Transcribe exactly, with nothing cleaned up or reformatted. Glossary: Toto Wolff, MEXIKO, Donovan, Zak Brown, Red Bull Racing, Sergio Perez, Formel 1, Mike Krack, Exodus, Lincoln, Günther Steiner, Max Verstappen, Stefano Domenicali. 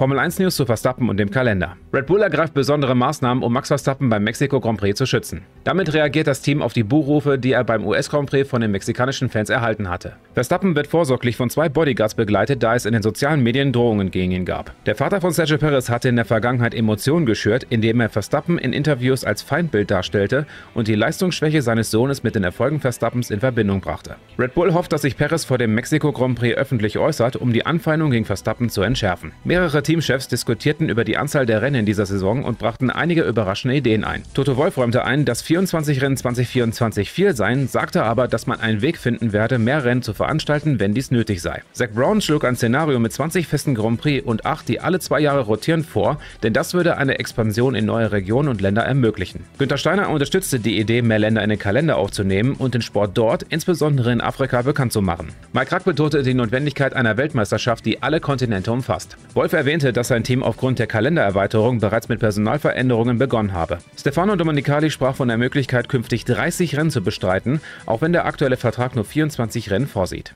Formel eins News zu Verstappen und dem Kalender. Red Bull ergreift besondere Maßnahmen, um Max Verstappen beim Mexiko-Grand Prix zu schützen. Damit reagiert das Team auf die Buhrufe, die er beim U S-Grand Prix von den mexikanischen Fans erhalten hatte. Verstappen wird vorsorglich von zwei Bodyguards begleitet, da es in den sozialen Medien Drohungen gegen ihn gab. Der Vater von Sergio Perez hatte in der Vergangenheit Emotionen geschürt, indem er Verstappen in Interviews als Feindbild darstellte und die Leistungsschwäche seines Sohnes mit den Erfolgen Verstappens in Verbindung brachte. Red Bull hofft, dass sich Perez vor dem Mexiko-Grand Prix öffentlich äußert, um die Anfeindung gegen Verstappen zu entschärfen. Mehrere Teamchefs diskutierten über die Anzahl der Rennen in dieser Saison und brachten einige überraschende Ideen ein. Toto Wolff räumte ein, dass vierundzwanzig Rennen zwanzig vierundzwanzig viel seien, sagte aber, dass man einen Weg finden werde, mehr Rennen zu veranstalten, wenn dies nötig sei. Zak Brown schlug ein Szenario mit zwanzig festen Grand Prix und acht, die alle zwei Jahre rotieren, vor, denn das würde eine Expansion in neue Regionen und Länder ermöglichen. Günther Steiner unterstützte die Idee, mehr Länder in den Kalender aufzunehmen und den Sport dort, insbesondere in Afrika, bekannt zu machen. Mike Krack betonte die Notwendigkeit einer Weltmeisterschaft, die alle Kontinente umfasst. Wolff erwähnte, dass sein Team aufgrund der Kalendererweiterung bereits mit Personalveränderungen begonnen habe. Stefano Domenicali sprach von der Möglichkeit, künftig dreißig Rennen zu bestreiten, auch wenn der aktuelle Vertrag nur vierundzwanzig Rennen vorsieht.